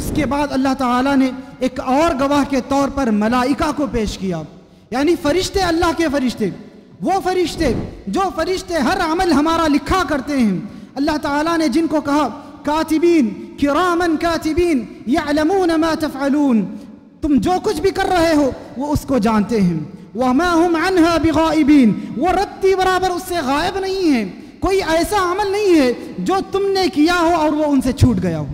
اس کے بعد اللہ تعالیٰ نے ایک اور گواہ کے طور پر ملائکہ کو پیش کیا، یعنی فرشتے، اللہ کے فرشتے، وہ فرشتے جو فرشتے ہر عمل ہمارا لکھا کرتے ہیں. اللہ تعالیٰ نے جن کو کہا کاتبین کراماً کاتبین یعلمون ما تفعلون، تم جو کچھ بھی کر رہے ہو وہ اس کو جانتے ہیں. وَمَا هُمْ عَنْهَا بِغَائِبِينَ، وہ رتی برابر اس سے غائب نہیں ہیں، کوئی ایسا عمل نہیں ہے جو تم نے کیا ہو اور وہ ان سے چھوٹ گیا ہو،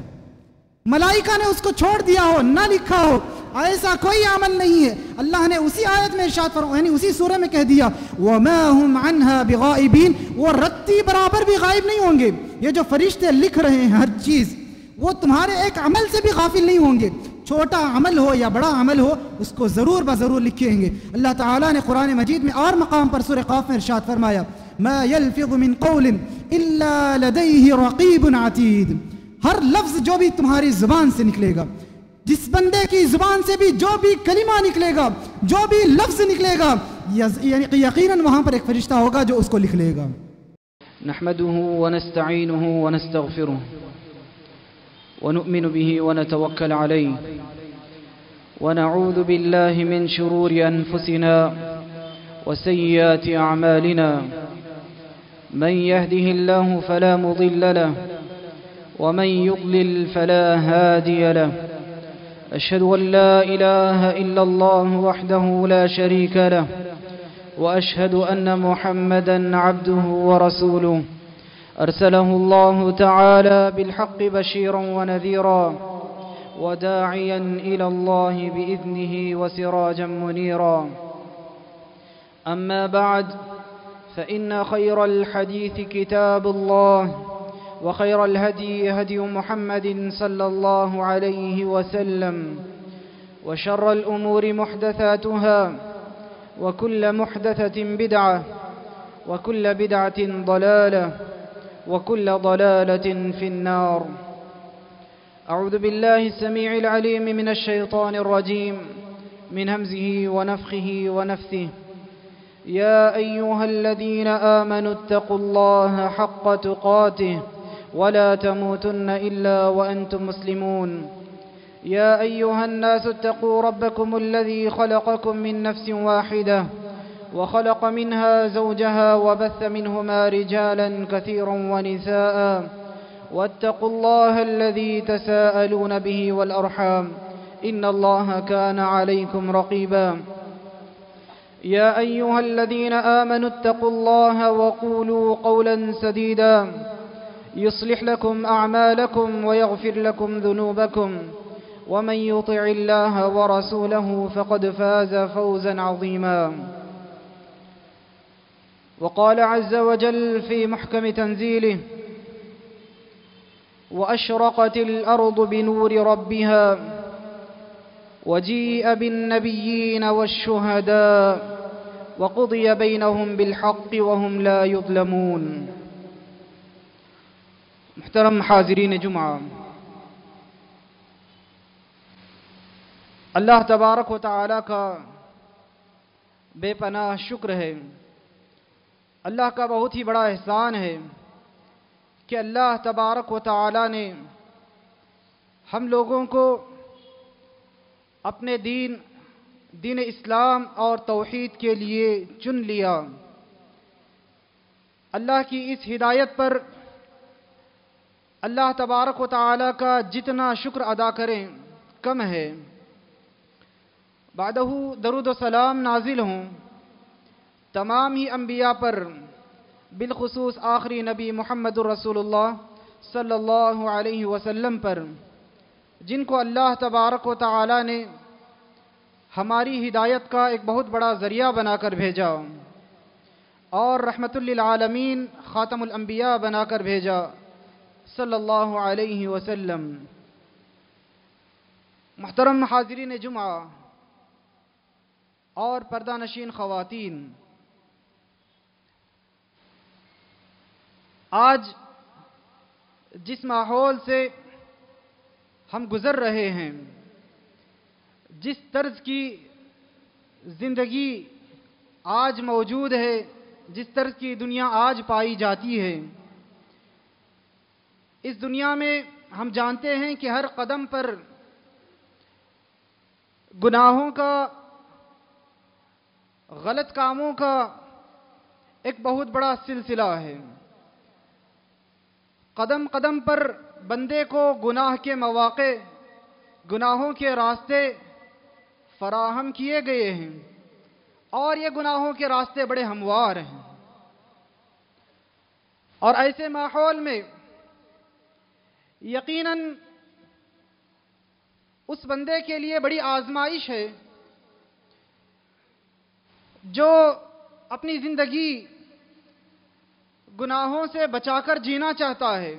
ملائکہ نے اس کو چھوڑ دیا ہو، نہ لکھا ہو، ایسا کوئی عمل نہیں ہے. اللہ نے اسی آیت میں ارشاد فرمایا، یعنی اسی سورہ میں کہہ دیا وَمَا هُمْ عَنْهَا بِغَائِبِينَ، وہ رتی برابر بھی غائب نہیں ہوں گے. یہ جو فرشتے لکھ رہے ہیں ہر چیز، وہ تمہارے ایک عمل سے بھی غافل نہیں ہوں گے، چھوٹا عمل ہو یا بڑا عمل ہو اس کو ضرور بضرور لکھیں گے. اللہ تعالیٰ نے قرآن مجید میں اور مقام پر سورہ قاف میں ارشاد فرمایا مَا يَلْفِظُ مِن قَوْلٍ إِلَّا لَدَيْهِ رَقِيبٌ عَتِيدٌ، ہر لفظ جو بھی تمہاری زبان سے نکلے گا، جس بندے کی زبان سے بھی جو بھی کلمہ نکلے گا، جو بھی لفظ نکلے گا، یعنی یقیناً وہاں پر ایک فرشتہ ہوگا جو اس کو لکھ لے گا. نحمده ونستعینه ونستغفره ونؤمن به ونتوکل علیه ونعوذ باللہ من شرور انفسنا وسیئات اعمالنا، من يهده الله فلا مضل له ومن يضلل فلا هادي له، أشهد أن لا إله إلا الله وحده لا شريك له، وأشهد أن محمدا عبده ورسوله، أرسله الله تعالى بالحق بشيرا ونذيرا وداعيا إلى الله بإذنه وسراجا منيرا. أما بعد، فإن خير الحديث كتاب الله، وخير الهدي هدي محمد صلى الله عليه وسلم، وشر الأمور محدثاتها، وكل محدثة بدعة، وكل بدعة ضلالة، وكل ضلالة في النار. أعوذ بالله السميع العليم من الشيطان الرجيم، من همزه ونفخه ونفثه. يا أيها الذين آمنوا اتقوا الله حق تقاته ولا تموتن إلا وأنتم مسلمون. يا أيها الناس اتقوا ربكم الذي خلقكم من نفس واحدة وخلق منها زوجها وبث منهما رجالا كثيرا ونساء، واتقوا الله الذي تساءلون به والأرحام، إن الله كان عليكم رقيبا. يا أيها الذين آمنوا اتقوا الله وقولوا قولا سديدا، يصلح لكم أعمالكم ويغفر لكم ذنوبكم، ومن يطع الله ورسوله فقد فاز فوزا عظيما. وقال عز وجل في محكم تنزيله وأشرقت الأرض بنور ربها وجيء بالنبيين والشهداء وقضي بينهم بالحق وهم لا يظلمون. محترم حاضرین جمعہ، اللہ تبارک و تعالی کا بے پناہ شکر ہے. اللہ کا بہت ہی بڑا احسان ہے کہ اللہ تبارک و تعالی نے ہم لوگوں کو اپنے دین اسلام اور توحید کے لیے چن لیا. اللہ کی اس ہدایت پر اللہ تبارک و تعالیٰ کا جتنا شکر ادا کریں کم ہے. بعدہ درود و سلام نازل ہوں تمام ہی انبیاء پر، بالخصوص آخری نبی محمد الرسول اللہ صلی اللہ علیہ وسلم پر، جن کو اللہ تبارک و تعالیٰ نے ہماری ہدایت کا ایک بہت بڑا ذریعہ بنا کر بھیجا، اور رحمت للعالمین خاتم الانبیاء بنا کر بھیجا صلی اللہ علیہ وسلم. محترم حاضرین جمعہ اور پردہ نشین خواتین، آج جس ماحول سے ہم گزر رہے ہیں، جس طرز کی زندگی آج موجود ہے، جس طرز کی دنیا آج پائی جاتی ہے، اس دنیا میں ہم جانتے ہیں کہ ہر قدم پر گناہوں کا، غلط کاموں کا ایک بہت بڑا سلسلہ ہے۔ قدم قدم پر بندے کو گناہ کے مواقع، گناہوں کے راستے فراہم کیے گئے ہیں، اور یہ گناہوں کے راستے بڑے ہموار ہیں۔ اور ایسے ماحول میں یقیناً اس بندے کے لیے بڑی آزمائش ہے جو اپنی زندگی گناہوں سے بچا کر جینا چاہتا ہے۔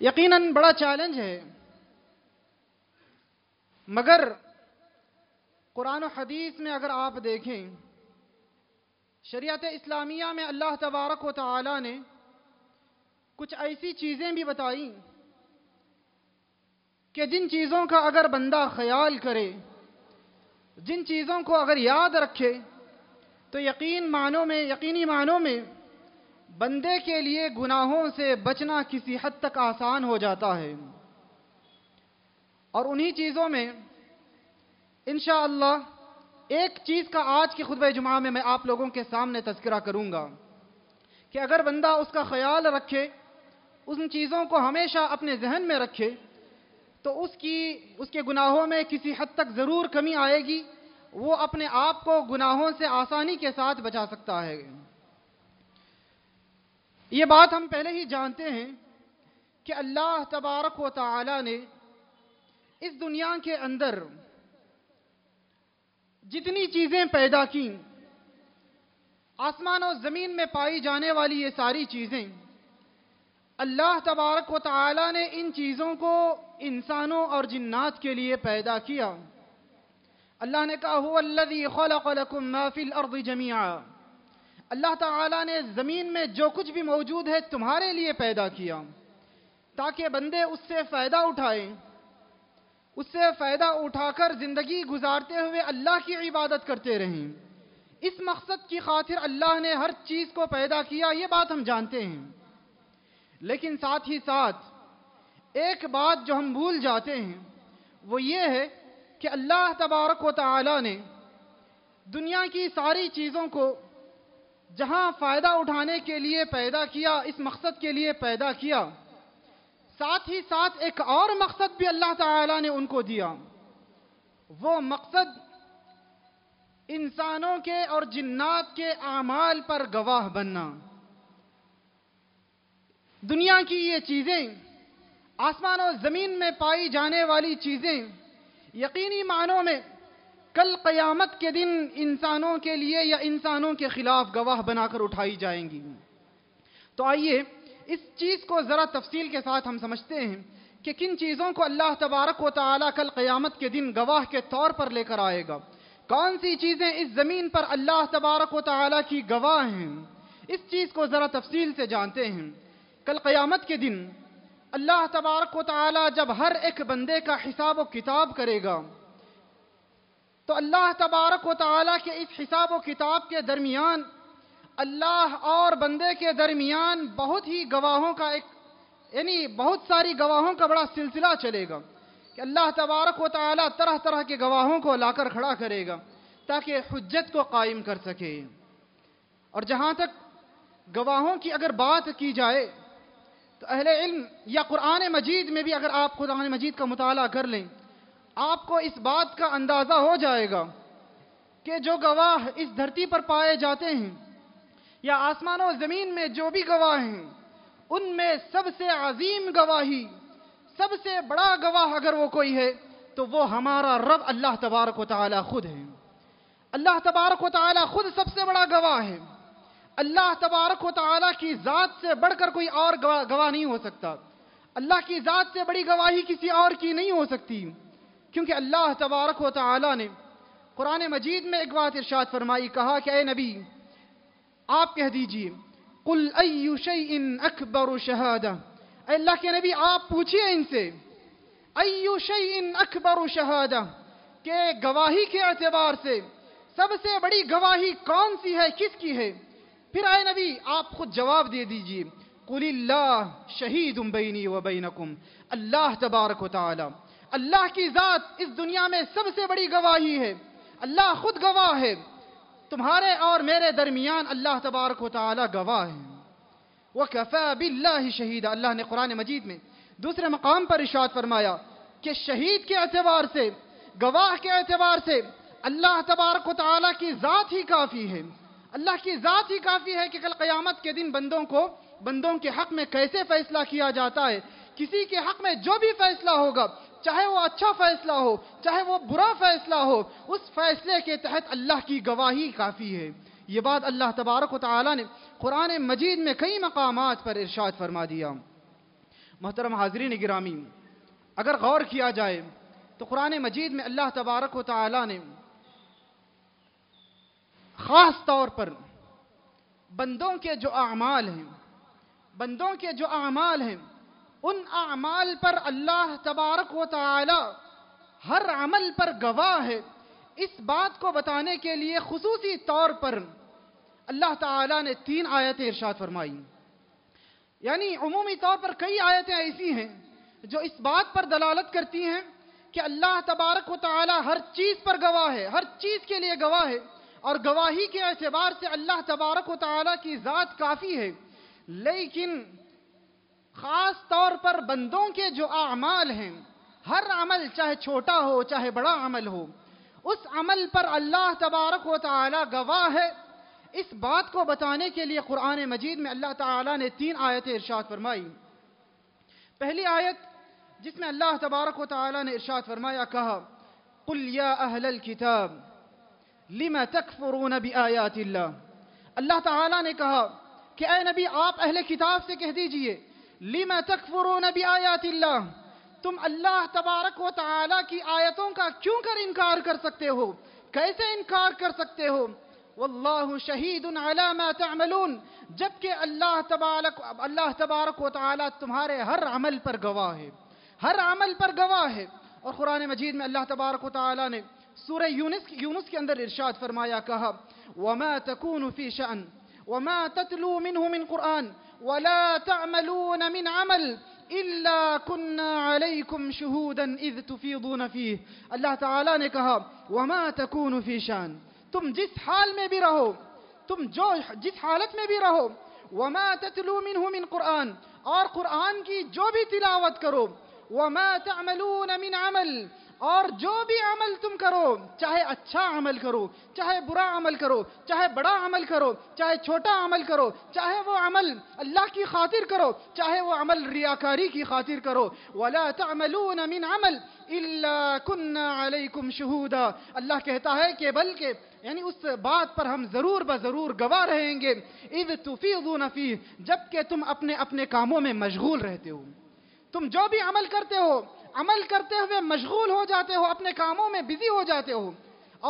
یقیناً بڑا چیلنج ہے، مگر قرآن و حدیث میں اگر آپ دیکھیں، شریعت اسلامیہ میں اللہ تبارک و تعالی نے کچھ ایسی چیزیں بھی بتائیں کہ جن چیزوں کا اگر بندہ خیال کرے، جن چیزوں کو اگر یاد رکھے، تو یقینی معنوں میں بندے کے لیے گناہوں سے بچنا کسی حد تک آسان ہو جاتا ہے۔ اور انہی چیزوں میں انشاءاللہ ایک چیز کا آج کے خطبہ جمعہ میں آپ لوگوں کے سامنے تذکرہ کروں گا کہ اگر بندہ اس کا خیال رکھے، ان چیزوں کو ہمیشہ اپنے ذہن میں رکھے، تو اس کے گناہوں میں کسی حد تک ضرور کمی آئے گی، وہ اپنے آپ کو گناہوں سے آسانی کے ساتھ بچا سکتا ہے۔ یہ بات ہم پہلے ہی جانتے ہیں کہ اللہ تبارک و تعالی نے اس دنیا کے اندر جتنی چیزیں پیدا کیں، آسمان و زمین میں پائی جانے والی یہ ساری چیزیں، اللہ تبارک و تعالی نے ان چیزوں کو انسانوں اور جنات کے لیے پیدا کیا۔ اللہ نے کہا هو الذی خلق لکم ما فی الارض جميعا، اللہ تعالی نے زمین میں جو کچھ بھی موجود ہے تمہارے لیے پیدا کیا تاکہ بندے اس سے فائدہ اٹھائیں، اس سے فائدہ اٹھا کر زندگی گزارتے ہوئے اللہ کی عبادت کرتے رہیں۔ اس مقصد کی خاطر اللہ نے ہر چیز کو پیدا کیا، یہ بات ہم جانتے ہیں۔ لیکن ساتھ ہی ساتھ ایک بات جو ہم بھول جاتے ہیں وہ یہ ہے کہ اللہ تبارک و تعالی نے دنیا کی ساری چیزوں کو جہاں فائدہ اٹھانے کے لیے پیدا کیا، اس مقصد کے لیے پیدا کیا، ساتھ ہی ساتھ ایک اور مقصد بھی اللہ تعالی نے ان کو دیا۔ وہ مقصد انسانوں کے اور جنات کے اعمال پر گواہ بننا۔ دنیا کی یہ چیزیں، آسمان و زمین میں پائی جانے والی چیزیں، یقینی معنوں میں کل قیامت کے دن انسانوں کے لیے یا انسانوں کے خلاف گواہ بنا کر اٹھائی جائیں گی۔ تو آئیے اس چیز کو ذرا تفصیل کے ساتھ ہم سمجھتے ہیں کہ کن چیزوں کو اللہ تبارک و تعالی کل قیامت کے دن گواہ کے طور پر لے کر آئے گا، کون سی چیزیں اس زمین پر اللہ تبارک و تعالی کی گواہ ہیں۔ اس چیز کو ذرا تفصیل سے جانتے ہیں۔ کل قیامت کے دن اللہ تبارک و تعالی جب ہر ایک بندے کا حساب و کتاب کرے گا، تو اللہ تبارک و تعالی کے اس حساب و کتاب کے درمیان، اللہ اور بندے کے درمیان بہت ہی گواہوں کا بہت ساری گواہوں کا بڑا سلسلہ چلے گا کہ اللہ تبارک و تعالی طرح طرح کے گواہوں کو لا کر کھڑا کرے گا تاکہ حجت کو قائم کر سکے۔ اور جہاں تک گواہوں کی اگر بات کی جائے تو اہل علم یا قرآن مجید میں بھی اگر آپ قرآن مجید کا مطالعہ کر لیں، آپ کو اس بات کا اندازہ ہو جائے گا کہ جو گواہ اس دھرتی پر پائے جاتے ہیں یا آسمان و زمین میں جو بھی گواہ ہیں، ان میں سب سے عظیم گواہی، سب سے بڑا گواہ اگر وہ کوئی ہے تو وہ ہمارا رب اللہ تبارک و تعالی خود ہے۔ اللہ تبارک و تعالی خود سب سے بڑا گواہ ہے۔ اللہ تبارک و تعالی کی ذات سے بڑھ کر کوئی اور گواہ نہیں ہو سکتا۔ اللہ کی ذات سے بڑی گواہی کسی اور کی نہیں ہو سکتی، کیونکہ اللہ تبارک و تعالی نے قرآن مجید میں ایک بات ارشاد فرمائی، کہا کہ اے نبی آپ کہہ دیجئے قل ایو شیء اکبر شہادہ، اے اللہ کے نبی آپ پوچھئے ان سے ایو شیء اکبر شہادہ، کہ گواہی کے اعتبار سے سب سے بڑی گواہی کون سی ہے، کس کی ہے۔ پھر اے نبی آپ خود جواب دے دیجئے قُلِ اللَّهُ شَهِيدٌ بَيْنِي وَبَيْنَكُمْ، اللہ تبارک و تعالی، اللہ کی ذات اس دنیا میں سب سے بڑی گواہی ہے، اللہ خود گواہ ہے، تمہارے اور میرے درمیان اللہ تبارک و تعالی گواہ ہے۔ وَكَفَى بِاللَّهِ شَهِيدًا، اللہ نے قرآن مجید میں دوسرے مقام پر ارشاد فرمایا کہ شہید کے اعتبار سے، گواہ کے اعتبار سے اللہ تبارک و تعالی کی ذات ہی کافی ہے، اللہ کی ذات ہی کافی ہے کہ کل قیامت کے دن بندوں کے حق میں کیسے فیصلہ کیا جاتا ہے۔ کسی کے حق میں جو بھی فیصلہ ہوگا، چاہے وہ اچھا فیصلہ ہو چاہے وہ برا فیصلہ ہو، اس فیصلے کے تحت اللہ کی گواہی کافی ہے۔ یہ بات اللہ تبارک و تعالی نے قرآن مجید میں کئی مقامات پر ارشاد فرما دیا۔ محترم حاضرین گرامی، اگر غور کیا جائے تو قرآن مجید میں اللہ تبارک و تعالی نے خاص طور پر بندوں کے جو اعمال ہیں ان اعمال پر اللہ تبارک و تعالی ہر عمل پر گواہ ہے۔ اس بات کو بتانے کے لیے خصوصی طور پر اللہ تعالی نے 3 آیتیں ارشاد فرمائیں، یعنی عمومی طور پر کئی آیتیں ایسی ہیں جو اس بات پر دلالت کرتی ہیں کہ اللہ تبارک و تعالی ہر چیز پر گواہ ہے، ہر چیز کے لیے گواہ ہے، اور گواہی کے اعتبار سے اللہ تبارک و تعالی کی ذات کافی ہے۔ لیکن خاص طور پر بندوں کے جو اعمال ہیں، ہر عمل چاہے چھوٹا ہو چاہے بڑا عمل ہو، اس عمل پر اللہ تبارک و تعالی گواہ ہے۔ اس بات کو بتانے کے لیے قرآن مجید میں اللہ تعالی نے 3 آیتیں ارشاد فرمائی۔ پہلی آیت جس میں اللہ تبارک و تعالی نے ارشاد فرمایا، کہا قُلْ يَا أَهْلَ الْكِتَابِ لِمَا تَكْفُرُونَ بِآيَاتِ اللَّهِ، اللہ تعالی نے کہا کہ اے نبی آپ اہل کتاب سے کہہ دیجئے لِمَا تَكْفُرُونَ بِآيَاتِ اللَّهِ، تم اللہ تبارک و تعالی کی آیتوں کا کیوں کر انکار کر سکتے ہو، کیسے انکار کر سکتے ہو؟ وَاللَّهُ شَهِيدٌ عَلَى مَا تَعْمَلُونَ، جبکہ اللہ تبارک و تعالی تمہارے ہر عمل پر گواہ ہے، ہر عمل پر گواہ ہے۔ اور قرآن مجید میں اللہ تبارک و تعالی نے سورہ یونس کے اندر ارشاد فرمایا، کہا وَمَا تَكُونُ فِي شَأْنٍ وَمَا تَتْلُو مِنْهُ مِنْ قُرْآنٍ وَلَا تَعْمَلُونَ مِنْ عَمَلٍ إِلَّا كُنَّا عَلَيْكُمْ شُهُودًا إِذْ تُفِيضُونَ فِيهِ، اللہ تعالی نے کہا وَمَا تَكُونُ فِي شَأْنٍ، تم جس حال میں بھی رہو، تم جو جس حالت میں بھی رہو، وَمَا تَتْلُو مِنْهُ مِنْ قُرْآنٍ، اور قرآن کی جو بھی تلاوت کرو، وَمَا تَعْمَلُونَ مِنْ عَمَلٍ، اور جو بھی عمل تم کرو، چاہے اچھا عمل کرو چاہے برا عمل کرو، چاہے بڑا عمل کرو چاہے چھوٹا عمل کرو، چاہے وہ عمل اللہ کی خاطر کرو چاہے وہ عمل ریاکاری کی خاطر کرو، وَلَا تَعْمَلُونَ مِنْ عَمَلٍ إِلَّا كُنَّا عَلَيْكُمْ شُهُودًا، اللہ کہتا ہے کہ بلکہ یعنی اس بات پر ہم ضرور بضرور گواہ رہیں گے، اِذْ تُفِيضُونَ فِيهِ، جبکہ تم اپنے اپنے کاموں میں مشغول رہتے ہو، تم جو بھی عمل کرتے ہو عمل کرتے ہوئے مشغول ہو جاتے ہو، اپنے کاموں میں بزی ہو جاتے ہو،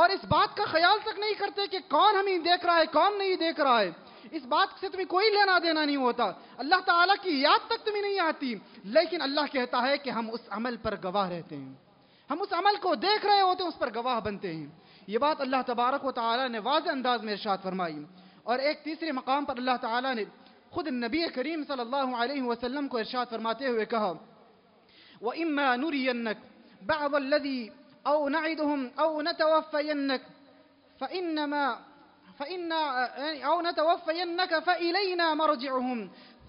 اور اس بات کا خیال تک نہیں کرتے کہ کون ہمیں دیکھ رہا ہے کون نہیں دیکھ رہا ہے، اس بات سے تمہیں کوئی لینا دینا نہیں ہوتا، اللہ تعالیٰ کی یاد تک تمہیں نہیں آتی۔ لیکن اللہ کہتا ہے کہ ہم اس عمل پر گواہ رہتے ہیں، ہم اس عمل کو دیکھ رہے ہوتے ہیں، اس پر گواہ بنتے ہیں۔ یہ بات اللہ تبارک و تعالیٰ نے واضح انداز میں ارشاد فرمائی۔ اور ایک تیسرے مقام پر اللہ تعالیٰ نے خود نبی کریم صلی اللہ علیہ وسلم کو ارشاد فرماتے ہوئے کہا وَإِمَّا نُرِيَنَّكَ بَعْضَ الَّذِي أَوْ نَعِدُهُمْ أَوْ نَتَوَفَّيَنَّكَ فَإِلَيْنَا مَرْجِعُهُمْ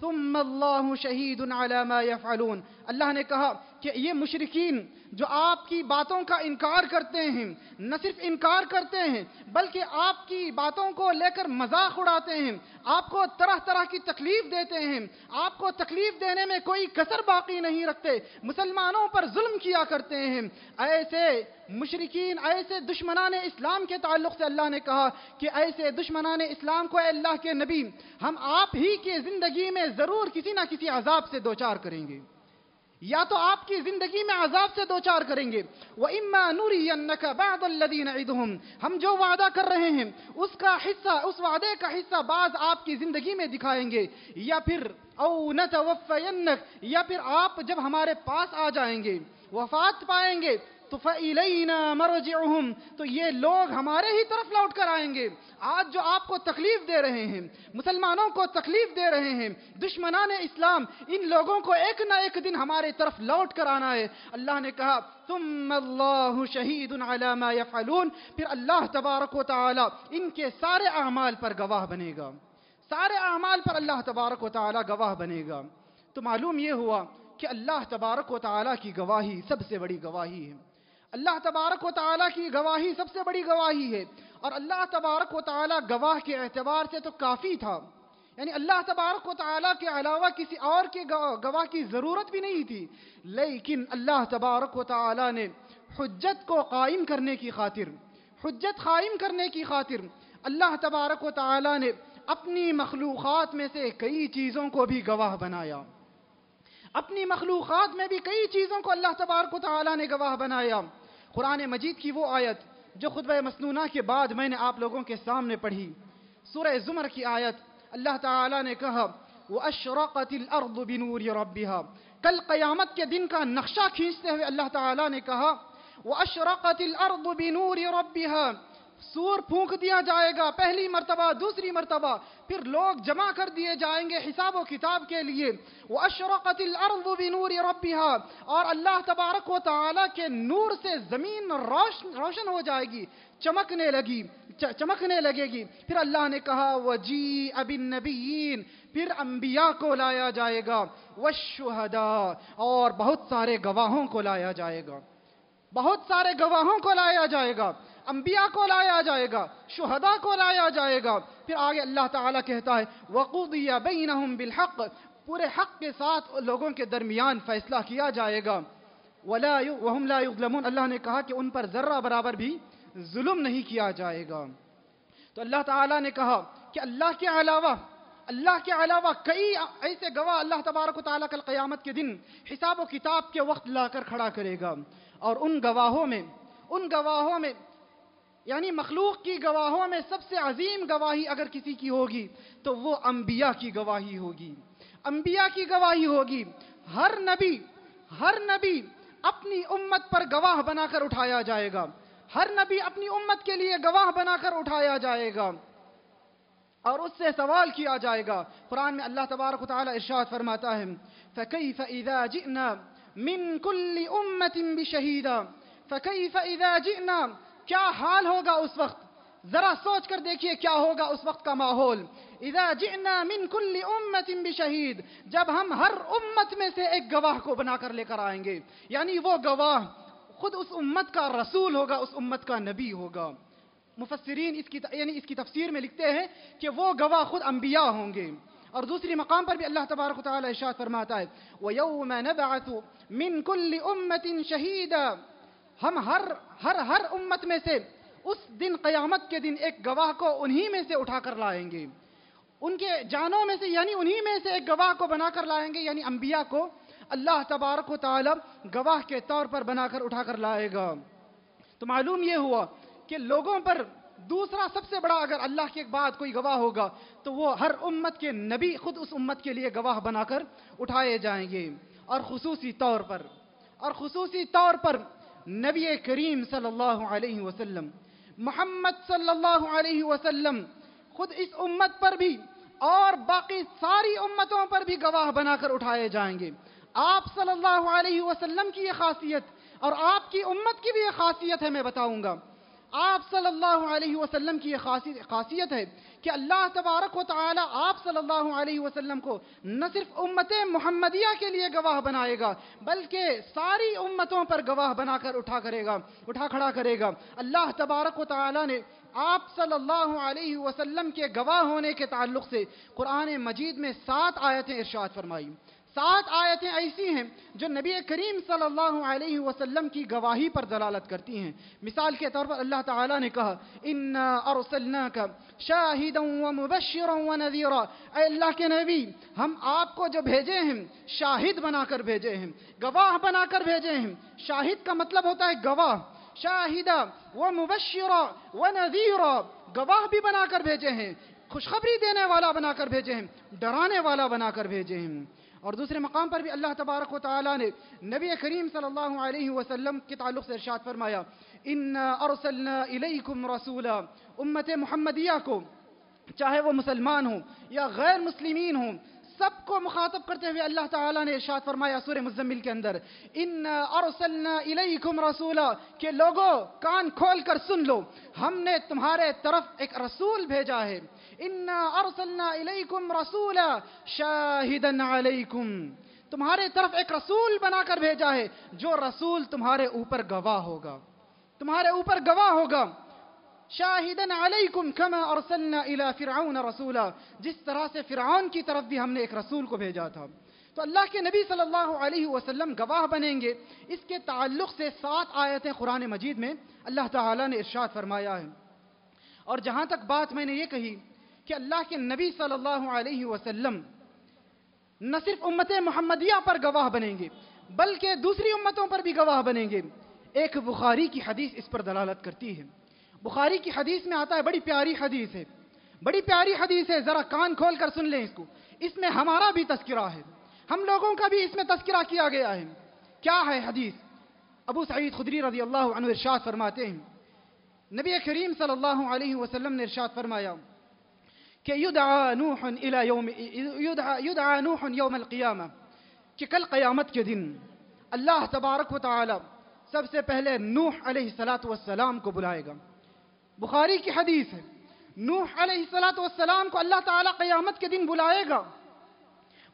ثُمَّ اللَّهُ شَهِيدٌ عَلَى مَا يَفْعَلُونَ، اللہ نے کہا کہ یہ مشرکین جو آپ کی باتوں کا انکار کرتے ہیں، نہ صرف انکار کرتے ہیں بلکہ آپ کی باتوں کو لے کر مذاق اڑاتے ہیں، آپ کو طرح طرح کی تکلیف دیتے ہیں، آپ کو تکلیف دینے میں کوئی کسر باقی نہیں رکھتے، مسلمانوں پر ظلم کیا کرتے ہیں، ایسے مشرکین، ایسے دشمنان اسلام کے تعلق سے اللہ نے کہا کہ ایسے دشمنان اسلام کو اے اللہ کے نبی ہم آپ ہی کی زندگی میں ضرور کسی نہ کسی عذاب سے دوچار کریں گے، یا تو آپ کی زندگی میں عذاب سے دوچار کریں گے۔ وَإِمَّا نُرِيَنَّكَ بَعْضَ الَّذِي نَعِدُهُمْ، ہم جو وعدہ کر رہے ہیں اس وعدے کا حصہ بعض آپ کی زندگی میں دکھائیں گے، یا پھر او نتوفینک، یا پھر آپ جب ہمارے پاس آ جائیں گے، وفات پائیں گے، تو فَإِلَيْنَا مَرْجِعُهُمْ، تو یہ لوگ ہمارے ہی طرف لوٹ کر آئیں گے۔ آج جو آپ کو تکلیف دے رہے ہیں، مسلمانوں کو تکلیف دے رہے ہیں، دشمنان اسلام، ان لوگوں کو ایک نہ ایک دن ہمارے طرف لوٹ کر آنا ہے۔ اللہ نے کہا ثم اللہ شہید علی ما یفعلون، پھر اللہ تبارک و تعالی ان کے سارے اعمال پر گواہ بنے گا، سارے اعمال پر اللہ تبارک و تعالی گواہ بنے گا۔ تو معلوم یہ ہوا کہ اللہ تبارک و تعالی کی گواہی سب سے بڑی گواہی ہے، اللہ تبارک و تعالیٰ کی گواہی سب سے بڑی گواہی ہے، اور اللہ تبارک و تعالیٰ گواہ کے اعتبار سے تو کافی تھا، یعنی اللہ تبارک و تعالیٰ کے علاوہ کسی اور کے گواہ کی ضرورت بھی نہیں تھی، لیکن اللہ تبارک و تعالیٰ نے حجت کو قائم کرنے کی خاطر، حجت قائم کرنے کی خاطر اللہ تبارک و تعالیٰ نے اپنی مخلوقات میں سے کئی چیزوں کو بھی گواہ بنایا، اپنی مخلوقات میں بھی کئی چیزوں کو اللہ تبارک و تعالیٰ نے گواہ بنایا۔ قرآن مجید کی وہ آیت جو خطبہ مسنونہ کے بعد میں نے آپ لوگوں کے سامنے پڑھی، سورہ زمر کی آیت، اللہ تعالیٰ نے کہا وَأَشْرَقَتِ الْأَرْضُ بِنُورِ رَبِّهَا، کل قیامت کے دن کا نقشہ کھینچتے ہوئے اللہ تعالیٰ نے کہا وَأَشْرَقَتِ الْأَرْضُ بِنُورِ رَبِّهَا، سور پھونک دیا جائے گا، پہلی مرتبہ، دوسری مرتبہ، پھر لوگ جمع کر دیے جائیں گے حساب و کتاب کے لیے۔ وَأَشْرَقَتِ الْأَرْضُ بِنُورِ رَبِّهَا، اور اللہ تبارک و تعالیٰ کے نور سے زمین روشن ہو جائے گی، چمکنے لگی، چمکنے لگے گی۔ پھر اللہ نے کہا وَجِيءَ بِالنَّبِيِّينَ، پھر انبیاء کو لایا جائے گا، وَالشُّهَدَاءَ، اور بہت سارے گواہوں کو لایا جائے گا، بہت سارے گواہوں کو لایا جائے گا، انبیاء کو لایا جائے گا، شہداء کو لایا جائے گا۔ پھر آگے اللہ تعالیٰ کہتا ہے وَقُضِيَ بَيْنَهُمْ بِالْحَقِّ، پورے حق کے ساتھ لوگوں کے درمیان فیصلہ کیا جائے گا، وَهُمْ لَا يُظْلَمُونَ، اللہ نے کہا کہ ان پر ذرہ برابر بھی ظلم نہیں کیا جائے گا۔ تو اللہ تعالیٰ نے کہا کہ اللہ کے علاوہ کئی ایسے گواہ اللہ تبارک و تعالیٰ کل قیامت کے دن حساب و کتاب کے وقت لا کر کھڑا کرے گا، اور ان گواہوں میں یعنی مخلوق کی گواہوں میں سب سے عظیم گواہی اگر کسی کی ہوگی تو وہ انبیاء کی گواہی ہوگی، انبیاء کی گواہی ہوگی۔ ہر نبی اپنی امت پر گواہ بنا کر اٹھایا جائے گا، ہر نبی اپنی امت کے لیے گواہ بنا کر اٹھایا جائے گا، اور اس سے سوال کیا جائے گا۔ قرآن میں اللہ تبارک و تعالی ارشاد فرماتا ہے فَكَيْفَ إِذَا جِئْنَا مِن كُلِّ أُمَّةٍ بِشَهِيدًا، فَكَيْفَ إِذَا جِئْنَا، کیا حال ہوگا اس وقت، ذرا سوچ کر دیکھیے کیا ہوگا اس وقت کا ماحول۔ اذا جئنا من كل امه بشهيد، جب ہم ہر امت میں سے ایک گواہ کو بنا کر لے کر آئیں گے، یعنی وہ گواہ خود اس امت کا رسول ہوگا، اس امت کا نبی ہوگا۔ مفسرین اس کی تفسیر میں لکھتے ہیں کہ وہ گواہ خود انبیاء ہوں گے، اور دوسری مقام پر بھی اللہ تبارک و تعالی ارشاد فرماتا ہے وَيَوْمَ نَبْعَثُ مِن كُلِّ أُمَّةٍ شَهِيدًا، ہم ہر امت میں سے اس دن قیامت کے دن ایک گواہ کو انہی میں سے اٹھا کر لائیں گے، ان کے جانوں میں سے، یعنی انہی میں سے ایک گواہ کو بنا کر لائیں گے، یعنی انبیاء کو اللہ تبارک و تعالی گواہ کے طور پر بنا کر اٹھا کر لائے گا۔ تو معلوم یہ ہوا کہ لوگوں پر دوسرا سب سے بڑا اگر اللہ کے بعد کوئی گواہ ہوگا تو وہ ہر امت کے نبی خود اس امت کے لیے گواہ بنا کر اٹھائے جائیں گے، اور خصوصی طور پر نبی کریم صلی اللہ علیہ وسلم، محمد صلی اللہ علیہ وسلم خود اس امت پر بھی اور باقی ساری امتوں پر بھی گواہ بنا کر اٹھائے جائیں گے۔ آپ صلی اللہ علیہ وسلم کی یہ خاصیت اور آپ کی امت کی بھی یہ خاصیت ہے، میں بتاؤں گا، آپ صلی اللہ علیہ وسلم کی یہ خاصیت ہے کہ اللہ تبارک و تعالی آپ صلی اللہ علیہ وسلم کو نہ صرف امت محمدیہ کے لیے گواہ بنائے گا، بلکہ ساری امتوں پر گواہ بنا کر اٹھا کھڑا کرے گا۔ اللہ تبارک و تعالی نے آپ صلی اللہ علیہ وسلم کے گواہ ہونے کے تعلق سے قرآن مجید میں 7 آیتیں ارشاد فرمائی، 7 آیتیں ایسی ہیں جو نبی کریم صلی اللہ علیہ وسلم کی گواہی پر دلالت کرتی ہیں۔ مثال کے طور پر اللہ تعالیٰ نے کہا اِنَّا أَرْسَلْنَاكَ شَاهِدًا وَمُبَشِّرًا وَنَذِيرًا، اے اللہ کے نبی ہم آپ کو جو بھیجے ہیں شاہد بنا کر بھیجے ہیں، گواہ بنا کر بھیجے ہیں۔ شاہد کا مطلب ہوتا ہے گواہ، شاہدہ ومبشرہ ونذیرہ، گواہ بھی بنا کر بھیجے ہیں، خوشخبری دینے والا بنا کر بھیجے ہیں، ڈرانے والا بنا کر بھیجے ہیں۔ اور دوسرے مقام پر بھی اللہ تبارک و تعالیٰ نے نبی کریم صلی اللہ علیہ وسلم کے تعلق سے ارشاد فرمایا، اِنَّا أَرْسَلْنَا إِلَيْكُمْ رَسُولًا، امت محمدیہ کو چاہے وہ مسلمان ہوں یا غیر مسلمین ہوں سب کو مخاطب کرتے ہوئے اللہ تعالیٰ نے ارشاد فرمایا سورہ مزمل کے اندر، اِنَّا أَرْسَلْنَا إِلَيْكُمْ رَسُولًا، کہ لوگوں کان کھول کر سن لو، ہم نے تمہارے طرف ایک رسول بھیجا ہے، اِنَّا أَرْسَلْنَا إِلَيْكُمْ رَسُولًا شَاهِدًا عَلَيْكُمْ، تمہارے طرف ایک رسول بنا کر بھیجا ہے جو رسول تمہارے اوپر گواہ ہوگا، تمہارے اوپر گواہ ہوگا، شاہدًا علیکم کما ارسلنا الى فرعون رسولا، جس طرح سے فرعون کی طرف بھی ہم نے ایک رسول کو بھیجا تھا۔ تو اللہ کے نبی صلی اللہ علیہ وسلم گواہ بنیں گے، اس کے تعلق سے 7 آیتیں قرآن مجید میں اللہ تعالیٰ نے ارشاد فرمایا ہے۔ اور جہاں تک بات میں نے یہ کہی کہ اللہ کے نبی صلی اللہ علیہ وسلم نہ صرف امت محمدیہ پر گواہ بنیں گے بلکہ دوسری امتوں پر بھی گواہ بنیں گے، ایک بخاری کی حدیث اس پر دلالت کرتی ہے۔ بخاری کی حدیث میں آتا ہے، بڑی پیاری حدیث ہے، بڑی پیاری حدیث ہے، ذرا کان کھول کر سن لیں اس کو، اس میں ہمارا بھی تذکرہ ہے، ہم لوگوں کا بھی اس میں تذکرہ کیا گیا ہے۔ کیا ہے حدیث؟ ابو سعید خدری رضی اللہ عنہ ارشاد فرماتے ہیں، نبی کریم صلی اللہ علیہ وسلم نے ارشاد فرمایا کہ یدعا نوح یوم القیامہ، کہ کل قیامت کے دن اللہ تبارک و تعالی سب سے پہلے نوح علیہ السلام کو بلائے گا۔ بخاری کی حدیث ہے، نوح علیہ السلام کو اللہ تعالیٰ قیامت کے دن بلائے گا،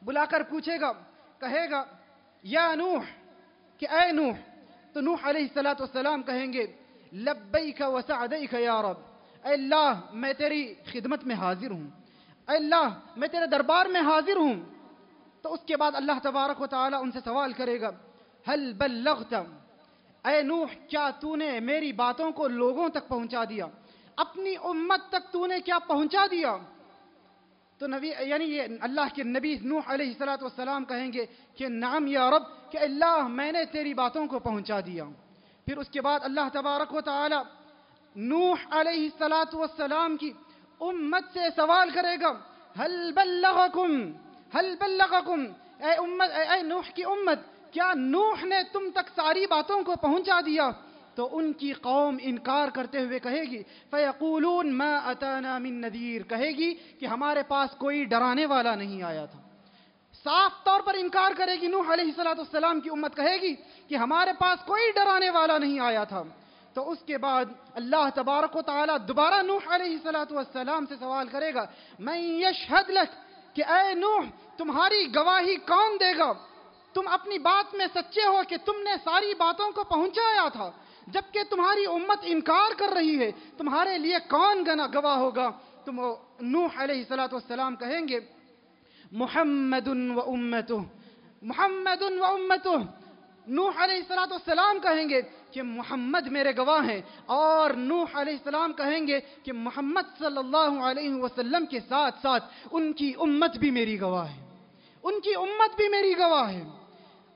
بلا کر پوچھے گا، کہے گا یا نوح، کہ اے نوح، تو نوح علیہ السلام کہیں گے لبیک وسعدیک یا رب، اے اللہ میں تیری خدمت میں حاضر ہوں، اے اللہ میں تیرے دربار میں حاضر ہوں۔ تو اس کے بعد اللہ تبارک و تعالیٰ ان سے سوال کرے گا، ہل بلغت، اے نوح کیا تو نے میری باتوں کو لوگوں تک پہنچا دیا، اپنی امت تک تو نے کیا پہنچا دیا؟ تو نبی یعنی یہ اللہ کے نبی نوح علیہ السلام کہیں گے کہ نعم یا رب، کہ اللہ میں نے تیری باتوں کو پہنچا دیا۔ پھر اس کے بعد اللہ تبارک و تعالی نوح علیہ السلام کی امت سے سوال کرے گا، ہل بلغکم، اے نوح کی امت، کیا نوح نے تم تک ساری باتوں کو پہنچا دیا؟ تو ان کی قوم انکار کرتے ہوئے کہے گی، فَيَقُولُونَ مَا أَتَانَا مِن نَذِيرٍ، کہے گی کہ ہمارے پاس کوئی ڈرانے والا نہیں آیا تھا۔ صاف طور پر انکار کرے گی، نوح علیہ السلام کی امت کہے گی کہ ہمارے پاس کوئی ڈرانے والا نہیں آیا تھا۔ تو اس کے بعد اللہ تبارک و تعالی دوبارہ نوح علیہ السلام سے سوال کرے گا، مَن يَشْهَدْ لَكَ، کہ اے نوح تمہاری گواہی کون دے گا، تم اپنی بات میں سچے ہو کہ تم نے ساری باتوں کو پہنچایا تھا، جبکہ تمہاری امت انکار کر رہی ہے، تمہارے لیے کون گواہ ہوگا؟ تم نوح علیہ السلام کہیں گے، محمد و امتہ، نوح علیہ السلام کہیں گے کہ محمد میرے گواہ ہیں، اور نوح علیہ السلام کہیں گے کہ محمد صلی اللہ علیہ وسلم کے ساتھ ساتھ ان کی امت بھی میری گواہ ہے۔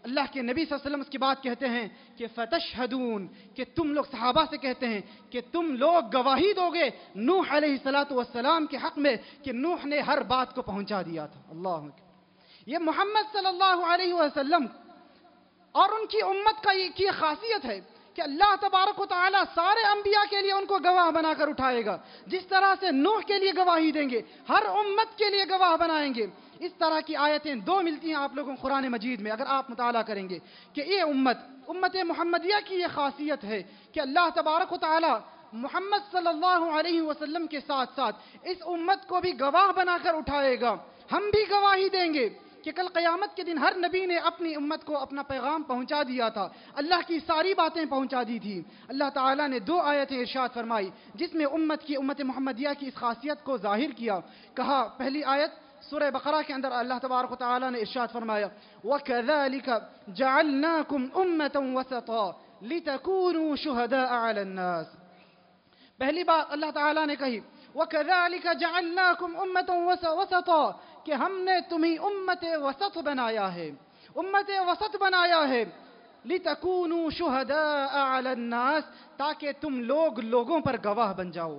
اللہ کے نبی صلی اللہ علیہ وسلم اس کی بات کہتے ہیں کہ فتشہدون، کہ تم لوگ، صحابہ سے کہتے ہیں کہ تم لوگ گواہی دو گے نوح علیہ السلام کے حق میں کہ نوح نے ہر بات کو پہنچا دیا تھا۔ اللہ اکبر، یہ محمد صلی اللہ علیہ وسلم اور ان کی امت کا یہ خاصیت ہے کہ اللہ تبارک و تعالی سارے انبیاء کے لیے ان کو گواہ بنا کر اٹھائے گا، جس طرح سے نوح کے لیے گواہی دیں گے، ہر امت کے لیے گواہ بنائیں گے۔ اس طرح کی آیتیں 2 ملتی ہیں آپ لوگوں کو قرآن مجید میں، اگر آپ مطالعہ کریں گے، کہ یہ امت محمدیہ کی یہ خاصیت ہے کہ اللہ تبارک و تعالی محمد صلی اللہ علیہ وسلم کے ساتھ ساتھ اس امت کو بھی گواہ بنا کر اٹھائے گا، ہم بھی گواہی دیں گے کہ کل قیامت کے دن ہر نبی نے اپنی امت کو اپنا پیغام پہنچا دیا تھا، اللہ کی ساری باتیں پہنچا دی تھی۔ اللہ تعالیٰ نے 2 آیتیں ارشاد فرمائی جس میں امت محمدیہ کی اس خاصیت کو ظاہر کیا۔ کہا، پہلی آیت سورہ بقرہ کے اندر اللہ تبارک و تعالیٰ نے ارشاد فرمایا، وَكَذَلِكَ جَعَلْنَاكُمْ أُمَّةً وَسَطًا لِتَكُونُوا شُهَدَاءَ عَلَى النَّاسِ، پہلی بات اللہ تعالیٰ نے کہی، وَكَذَلِكَ جَعَلْنَاكُمْ أُمَّةً وَسَطًا، کہ ہم نے تمہیں امت وسط بنایا ہے، لِتَكُونُوا شُهَدَاءَ عَلَى النَّاسِ، تاکہ تم لوگوں پر گواہ بن جاؤ۔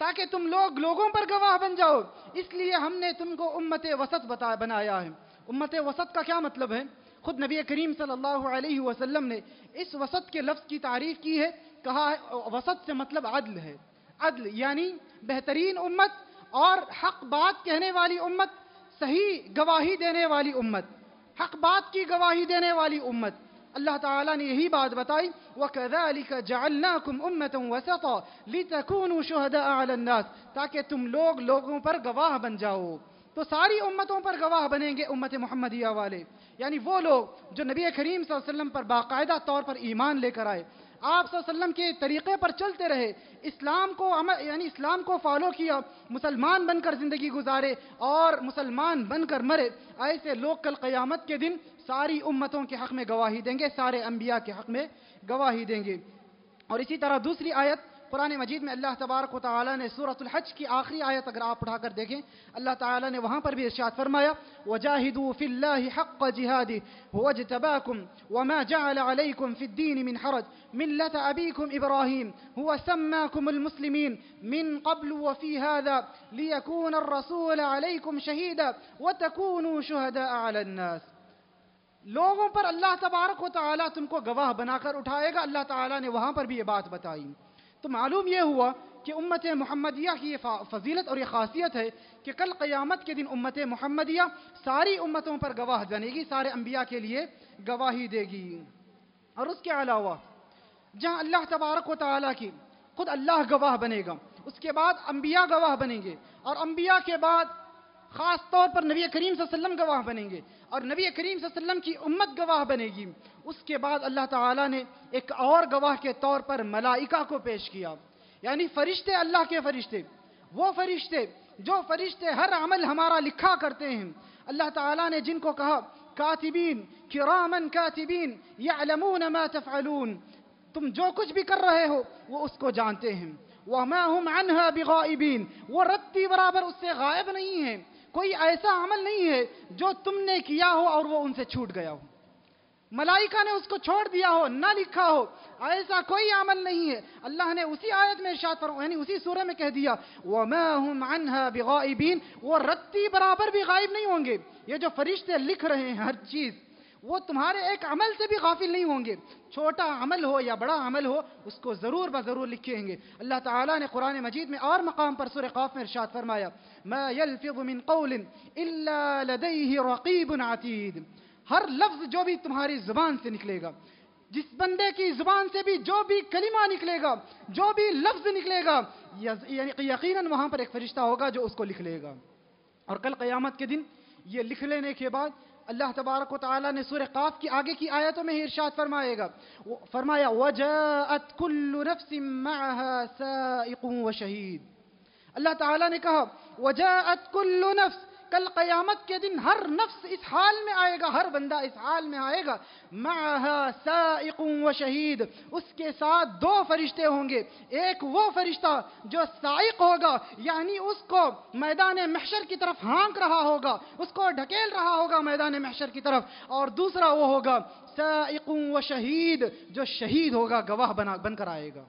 تاکہ تم لوگوں پر گواہ بن جاؤ، اس لیے ہم نے تم کو امت وسط بنایا ہے۔ امت وسط کا کیا مطلب ہے؟ خود نبی کریم صلی اللہ علیہ وسلم نے اس وسط کے لفظ کی تعریف کی ہے، کہا وسط سے مطلب عدل ہے، عدل یعنی بہترین امت اور حق بات کہنے والی امت، صحیح گواہی دینے والی امت، حق بات کی گواہی دینے والی امت۔ اللہ تعالیٰ نے یہی بات بتائی، وَكَذَلِكَ جَعَلْنَاكُمْ أُمَّةً وَسَطًا لِتَكُونُوا شُهَدَاءَ عَلَى النَّاسِ، تاکہ تم لوگوں پر گواہ بن جاؤ۔ تو ساری امتوں پر گواہ بنیں گے امت محمدیہ والے، یعنی وہ لوگ جو نبی کریم صلی اللہ علیہ وسلم پر باقاعدہ طور پر ایمان لے کر آئے، آپ صلی اللہ علیہ وسلم کے طریقے پر چلتے رہے، اسلام کو فالو کیا، مسلمان بن کر زندگی گزارے اور مسلمان بن کر مرے۔ ایسے لوگ کل قیامت کے دن ساری امتوں کے حق میں گواہی دیں گے، سارے انبیاء کے حق میں گواہی دیں گے۔ اور اسی طرح دوسری آیت قرآن مجید میں اللہ تبارک و تعالیٰ نے سورۃ الحج کی آخری آیت اگر آپ اٹھا کر دیکھیں، اللہ تعالیٰ نے وہاں پر بھی ارشاد فرمایا، وَجَاهِدُوا فِي اللَّهِ حَقَّ جِهَادِهِ هُوَ اجْتَبَاكُمْ وَمَا جَعَلَ عَلَيْكُمْ فِي الدِّينِ مِنْ حَرَجٍ مِلَّةَ أَبِيكُمْ إِبْرَاهِيمَ هُوَ سَمَّاكُمُ الْمُسْلِمِينَ مِنْ قَبْلُ وَفِي هَذَا لِيَكُونَ الرَّسُولُ عَلَيْكُمْ شَهِيدًا وَتَكُونُوا شُهَدَاءَ عَلَى النَّاسِ۔ لوگوں پر اللہ تبارک و تعالیٰ تم کو گواہ بنا کر اٹھائے گا، اللہ تعالیٰ نے وہاں پر بھی یہ بات بتائی۔ تو معلوم یہ ہوا کہ امت محمدیہ کی یہ فضیلت اور یہ خاصیت ہے کہ کل قیامت کے دن امت محمدیہ ساری امتوں پر گواہ بنے گی، سارے انبیاء کے لیے گواہی دے گی۔ اور اس کے علاوہ جہاں اللہ تبارک و تعالیٰ کی خود اللہ گواہ بنے گا، اس کے بعد انبیاء گواہ بنیں گے، اور انبیاء کے بعد خاص طور پر نبی کریم صلی اللہ علیہ وسلم گواہ بنیں گے، اور نبی کریم صلی اللہ علیہ وسلم کی امت گواہ بنے گی۔ اس کے بعد اللہ تعالیٰ نے ایک اور گواہ کے طور پر ملائکہ کو پیش کیا، یعنی فرشتے، اللہ کے فرشتے، وہ فرشتے جو فرشتے ہر عمل ہمارا لکھا کرتے ہیں۔ اللہ تعالیٰ نے جن کو کہا کاتبین کرامن کاتبین یعلمون ما تفعلون، تم جو کچھ بھی کر رہے ہو وہ اس کو جانتے ہیں، وما هم عنها بغائبین، وہ رتی برابر اس سے غائب نہیں ہیں، کوئی ایسا عمل نہیں ہے جو تم نے کیا ہو اور وہ ان سے چھوٹ گیا ہو، ملائکہ نے اس کو چھوڑ دیا ہو، نہ لکھا ہو، ایسا کوئی عمل نہیں ہے۔ اللہ نے اسی آیت میں ارشاد فرمایا، یعنی اسی سورہ میں کہہ دیا وَمَا هُمْ عَنْهَا بِغَائِبِينَ، وہ رتی برابر بھی غائب نہیں ہوں گے، یہ جو فرشتے لکھ رہے ہیں ہر چیز، وہ تمہارے ایک عمل سے بھی غافل نہیں ہوں گے، چھوٹا عمل ہو یا بڑا عمل ہو اس کو ضرور بضرور لکھیں گے۔ اللہ تعالیٰ نے قرآن مجید میں اور مقام پر سورہ قاف میں ارشاد فرمایا، ما یلفظ من قول الا لدیہ رقیب عتید، ہر لفظ جو بھی تمہاری زبان سے نکلے گا، جس بندے کی زبان سے بھی جو بھی کلمہ نکلے گا، جو بھی لفظ نکلے گا، یقیناً وہاں پر ایک فرشتہ ہوگا جو اس کو لکھ لے گا۔ اور کل قیامت کے دن یہ لکھ لینے کے بعد اللہ تبارک و تعالیٰ نے سورہ قاف کی آگے کی آیتوں میں ہی ارشاد فرمائے گا، فرمایا وَجَاءَتْ كُلُّ نَفْسٍ مَعَهَا سَائِقٌ وَشَهِيدٌ، اللہ تعالیٰ نے کہا وَجَاءَتْ كُلُّ نَفْسٍ، کل قیامت کے دن ہر نفس اس حال میں آئے گا، ہر بندہ اس حال میں آئے گا، مَعَهَا سَائِقٌ وَشَهِيدٌ، اس کے ساتھ دو فرشتے ہوں گے، ایک وہ فرشتہ جو سائق ہوگا، یعنی اس کو میدان محشر کی طرف ہانک رہا ہوگا، اس کو ڈھکیل رہا ہوگا میدان محشر کی طرف، اور دوسرا وہ ہوگا سائقٌ وشہید، جو شہید ہوگا، گواہ بن کر آئے گا۔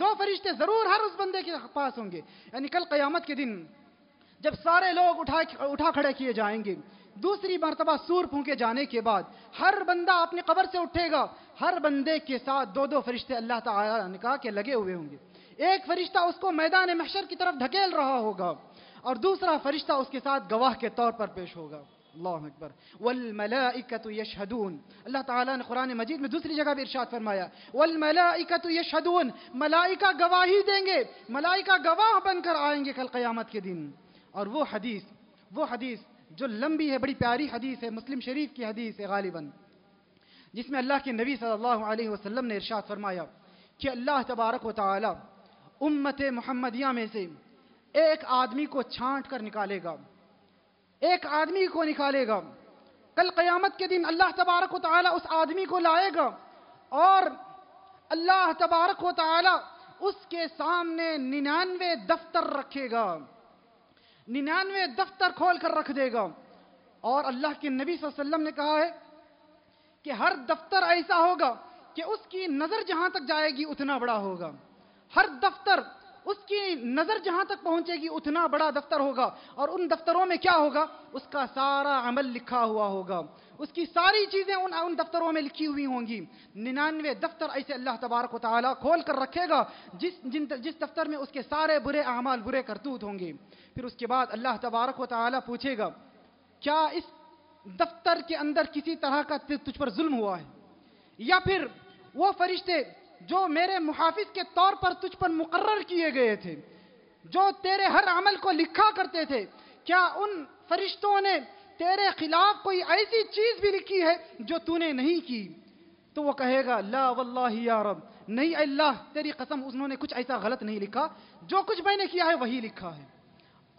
دو فرشتے ضرور ہر اس بندے کے پاس ہوں گے، یعنی کل قیامت کے دن جب سارے لوگ اٹھا کھڑے کیے جائیں گے، دوسری مرتبہ سور پھونکے جانے کے بعد ہر بندہ اپنی قبر سے اٹھے گا، ہر بندے کے ساتھ دو دو فرشتے اللہ تعالیٰ نے کہا کہ لگے ہوئے ہوں گے، ایک فرشتہ اس کو میدان محشر کی طرف ڈھکیل رہا ہوگا اور دوسرا فرشتہ اس کے ساتھ گواہ کے طور پر پیش ہوگا۔ اللہ اکبر، وَالْمَلَائِكَةُ يَشْهَدُونَ، اللہ تعالیٰ نے قرآن مجید میں دوسری جگہ بھی ارشاد فرمایا وَالْمَلَائِكَةُ يَشْهَدُونَ، ملائکہ گواہی دیں گے، ملائکہ گواہ بن کر آئیں گے کل قیامت کے دن۔ اور وہ حدیث جو لمبی ہے، بڑی پیاری حدیث ہے، مسلم شریف کی حدیث ہے غالباً، جس میں اللہ کے نبی صلی اللہ علیہ وسلم نے ارشاد فرمایا کہ اللہ تبارک و تعالی امت محمدیہ میں سے ایک آدمی کو چھانٹ کر نکالے گا، ایک آدمی کو نکالے گا، کل قیامت کے دن اللہ تبارک و تعالی اس آدمی کو لائے گا، اور اللہ تبارک و تعالی اس کے سامنے 99 دفتر رکھے گا، 99 دفتر کھول کر رکھ دے گا۔ اور اللہ کے نبی صلی اللہ علیہ وسلم نے کہا ہے کہ ہر دفتر ایسا ہوگا کہ اس کی نظر جہاں تک جائے گی اتنا بڑا ہوگا، ہر دفتر اس کی نظر جہاں تک پہنچے گی اتنا بڑا دفتر ہوگا, اور ان دفتروں میں کیا ہوگا, اس کا سارا عمل لکھا ہوا ہوگا, اس کی ساری چیزیں ان دفتروں میں لکھی ہوئی ہوں گی. 99 دفتر ایسے اللہ تبارک و تعالیٰ کھول کر رکھے گا جس دفتر میں اس کے سارے برے اعمال, برے کرتوت ہوں گے. پھر اس کے بعد اللہ تبارک و تعالیٰ پوچھے گا, کیا اس دفتر کے اندر کسی طرح کا تجھ پر ظلم ہوا ہے, یا پھر وہ فرشتے جو میرے محافظ کے طور پر تجھ پر مقرر کیے گئے تھے, جو تیرے ہر عمل کو لکھا کرتے تھے, کیا ان فرشتوں نے تیرے خلاف کوئی ایسی چیز بھی لکھی ہے جو تو نے نہیں کی؟ تو وہ کہے گا, لا واللہ یا رب, نہیں اللہ تیری قسم انہوں نے کچھ ایسا غلط نہیں لکھا, جو کچھ میں نے کیا ہے وہی لکھا ہے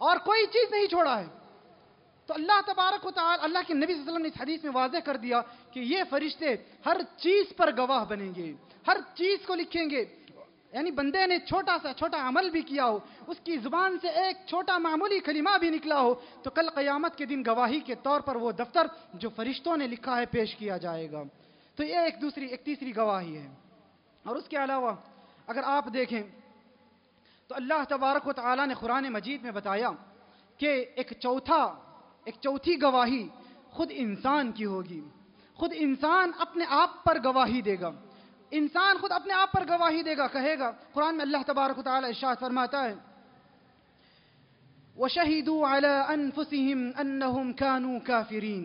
اور کوئی چیز نہیں چھوڑا ہے. تو اللہ تبارک و تعالی, اللہ کے نبی صلی اللہ علیہ وسلم نے اس حدیث میں واضح کر دیا کہ یہ فرشتے ہر چیز پر گواہ بنیں گے, ہر چیز کو لکھیں گے. یعنی بندے نے چھوٹا سا چھوٹا عمل بھی کیا ہو, اس کی زبان سے ایک چھوٹا معمولی کلمہ بھی نکلا ہو, تو کل قیامت کے دن گواہی کے طور پر وہ دفتر جو فرشتوں نے لکھا ہے پیش کیا جائے گا. تو یہ ایک تیسری گواہی ہے. اور اس کے علاوہ اگر آپ دیکھیں تو اللہ تبارک و تعالی نے قرآن مجید میں بتایا کہ ایک چوتھی گواہی خود انسان کی ہوگی. خود انسان اپنے آپ پر گواہی دے گا, انسان خود اپنے آپ پر گواہی دے گا. کہے گا, قرآن میں اللہ تبارک و تعالی ارشاد فرماتا ہے, وَشَهِدُوا عَلَىٰ أَنفُسِهِمْ أَنَّهُمْ كَانُوا كَافِرِينَ.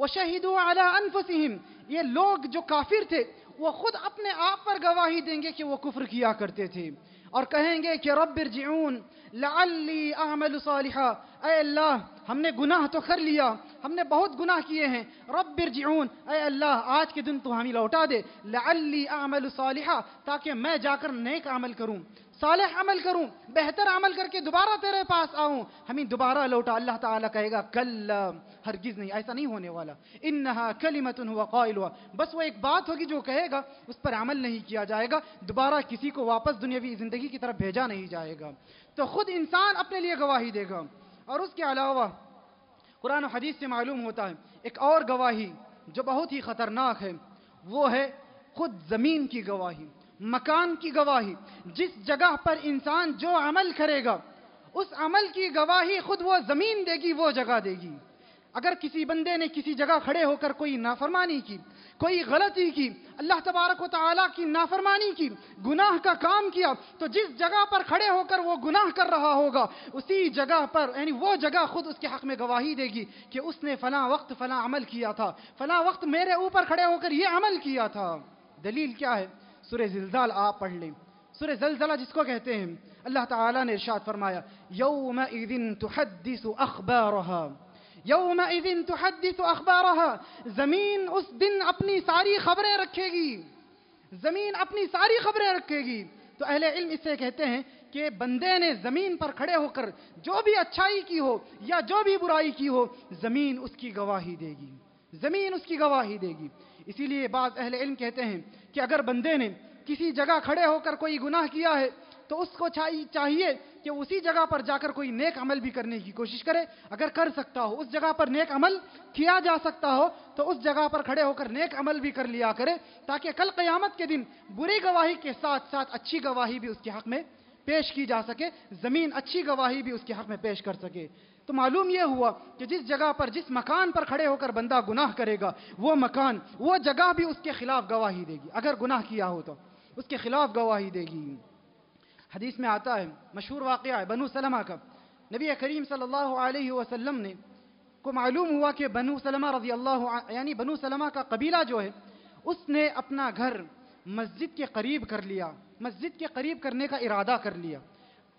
وَشَهِدُوا عَلَىٰ أَنفُسِهِمْ, یہ لوگ جو کافر تھے وہ خود اپنے آپ پر گواہی دیں گے کہ وہ کفر کیا کرتے تھے, اور کہیں گے کہ رب ارجعون لعلی اعمل صالحا, اے اللہ ہم نے گناہ تو کر لیا, ہم نے بہت گناہ کیے ہیں, رب ارجعون اے اللہ آج کے دن تو ہمیں لوٹا دے, لعلی اعمل صالحا, تاکہ میں جا کر نیک عمل کروں, صالح عمل کروں, بہتر عمل کر کے دوبارہ تیرے پاس آؤں, ہمیں دوبارہ لوٹا. اللہ تعالیٰ کہے گا, کلا, ہرگز نہیں, ایسا نہیں ہونے والا, انہا کلمۃ ہو قائلھا, بس وہ ایک بات ہوگی جو کہے گا, اس پر عمل نہیں کیا جائے گا, دوبارہ کسی کو واپس دنیاوی زندگی کی طرف بھیجا نہیں جائے گا. تو خود انسان اپنے لیے گواہی دے گا. اور اس کے علاوہ قرآن و حدیث سے معلوم ہوتا ہے ایک اور گواہی جو بہت ہی خطرناک ہے, وہ ہے خود زمین کی گواہی, مکان کی گواہی. جس جگہ پر انسان جو عمل کرے گا اس عمل کی گواہی خود وہ زمین دے گی, وہ جگہ دے گی. اگر کسی بندے نے کسی جگہ کھڑے ہو کر کوئی نافرمانی کی, کوئی غلطی کی, اللہ تبارک و تعالیٰ کی نافرمانی کی, گناہ کا کام کیا, تو جس جگہ پر کھڑے ہو کر وہ گناہ کر رہا ہوگا اسی جگہ پر, یعنی وہ جگہ خود اس کے حق میں گواہی دے گی کہ اس نے فلاں وقت فلاں عمل کیا تھا, فلاں وقت میرے اوپر کھڑے ہو کر یہ عمل کیا تھا. دلیل کیا ہے؟ سورہ زلزال آپ پڑھ لیں. سورہ زلزلہ جس کو کہتے ہیں, اللہ تعالیٰ نے ارشاد فرمایا, یومئذ تحدث اخبارہا, یومئذ تحدث اخبارہا, زمین اس دن اپنی ساری خبریں رکھے گی, زمین اپنی ساری خبریں رکھے گی. تو اہل علم اسے کہتے ہیں کہ بندے نے زمین پر کھڑے ہو کر جو بھی اچھائی کی ہو یا جو بھی برائی کی ہو, زمین اس کی گواہی دے گی, زمین اس کی گواہی دے گی. اسی لیے بعض اہل علم کہتے ہیں کہ اگر بندے نے کسی جگہ کھڑے ہو کر کوئی گناہ کیا ہے تو اس کو چاہیے کہ اسی جگہ پر جا کر کوئی نیک عمل بھی کرنے کی کوشش کرے, اگر کر سکتا ہو, اس جگہ پر نیک عمل کیا جا سکتا ہو تو اس جگہ پر کھڑے ہو کر نیک عمل بھی کر لیا کرے, تاکہ کل قیامت کے دن بری گواہی کے ساتھ ساتھ اچھی گواہی بھی اس کے حق میں پیش کی جا سکے, زمین اچھی گواہی بھی اس کے حق میں پیش کر سکے. تو معلوم یہ ہوا کہ جس جگہ پر, جس مکان پر کھڑے ہو کر بندہ گناہ کرے گا, وہ مکان, وہ جگہ بھی اس کے خلاف گواہی دے گی. اگر گناہ کیا ہو تو اس کے خلاف گواہی دے گی. حدیث میں آتا ہے, مشہور واقعہ ہے بنو سلمہ کا. نبی کریم صلی اللہ علیہ وسلم نے کو معلوم ہوا کہ بنو سلمہ رضی اللہ عنہ, یعنی بنو سلمہ کا قبیلہ جو ہے, اس نے اپنا گھر مسجد کے قریب کر لیا, مسجد کے قریب کرنے کا ارادہ کر لیا.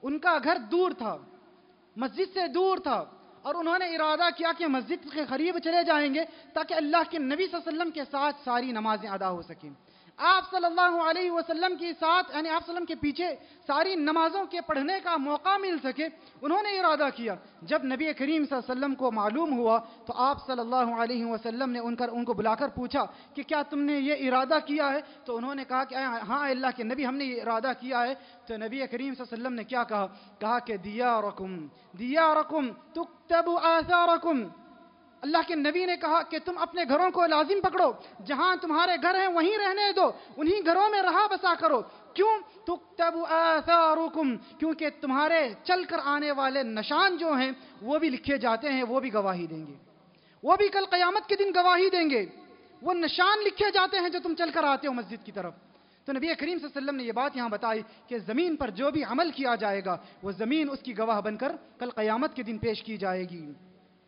ان کا گھر دور تھا, مسجد سے دور تھا, اور انہوں نے ارادہ کیا کہ مسجد کے قریب چلے جائیں گے تاکہ اللہ کے نبی صلی اللہ علیہ وسلم کے ساتھ ساری نمازیں ادا ہو سکیں. آپ صلی اللہ علیہ وسلم کے ساتھ, یعنی آپ صلی اللہ علیہ وسلم کے پیچھے ساری نمازوں کے پڑھنے کا موقع مل سکے, انہوں نے ارادہ کیا. جب نبی کریم صلی اللہ علیہ وسلم کو معلوم ہوا تو آپ صلی اللہ علیہ وسلم نے ان کو بلا کر پوچھا کہ کیا تم نے یہ ارادہ کیا ہے؟ تو انہوں نے کہا کہ ہاں اللہ کے نبی, ہم نے یہ ارادہ کیا ہے. تو نبی کریم صلی اللہ علیہ وسلم نے کیا کہا؟ کہا کہ دیارکم دیارکم تکتب آثارکم. اللہ کے نبی نے کہا کہ تم اپنے گھروں کو لازم پکڑو, جہاں تمہارے گھر ہیں وہیں رہنے دو, انہی گھروں میں رہا بسا کرو, کیوں؟ تکتب آثارکم، کیونکہ تمہارے چل کر آنے والے نشان جو ہیں وہ بھی لکھے جاتے ہیں، وہ بھی گواہی دیں گے، وہ بھی کل قیامت کے دن گواہی دیں گے، وہ نشان لکھے جاتے ہیں جو تم چل کر آتے ہو مسجد کی طرف۔ تو نبی کریم صلی اللہ علیہ وسلم نے یہ بات یہاں بتائی کہ زمین پر جو بھی عمل کیا جائے گا وہ زمین اس کی گواہ بن کر کل قیامت کے دن پیش کی جائے گی۔